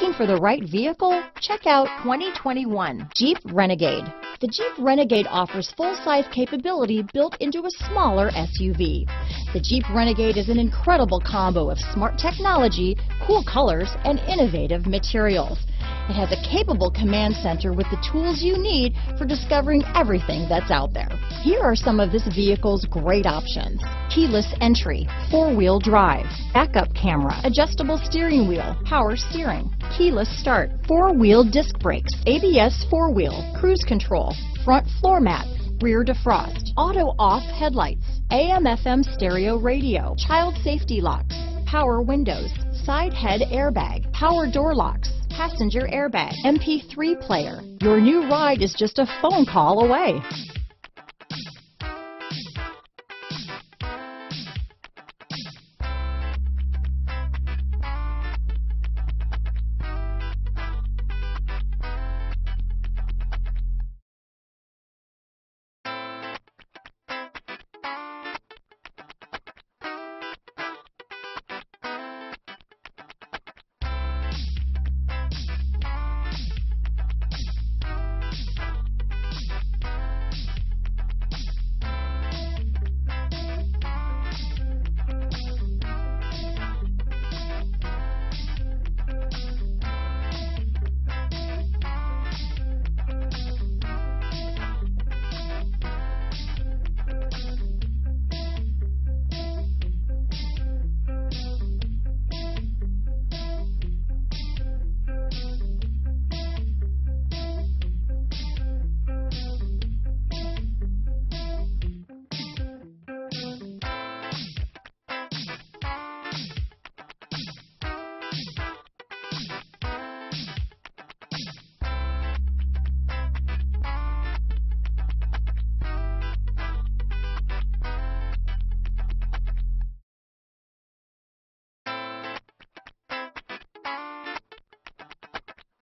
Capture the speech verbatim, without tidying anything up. Looking for the right vehicle? Check out twenty twenty-one Jeep Renegade. The Jeep Renegade offers full-size capability built into a smaller S U V. The Jeep Renegade is an incredible combo of smart technology, cool colors, and innovative materials. It has a capable command center with the tools you need for discovering everything that's out there. Here are some of this vehicle's great options: keyless entry, four-wheel drive, backup camera, adjustable steering wheel, power steering, keyless start, four-wheel disc brakes, A B S four-wheel, cruise control, front floor mat, rear defrost, auto-off headlights, A M F M stereo radio, child safety locks, power windows, side head airbag, power door locks, passenger airbag, M P three player. Your new ride is just a phone call away.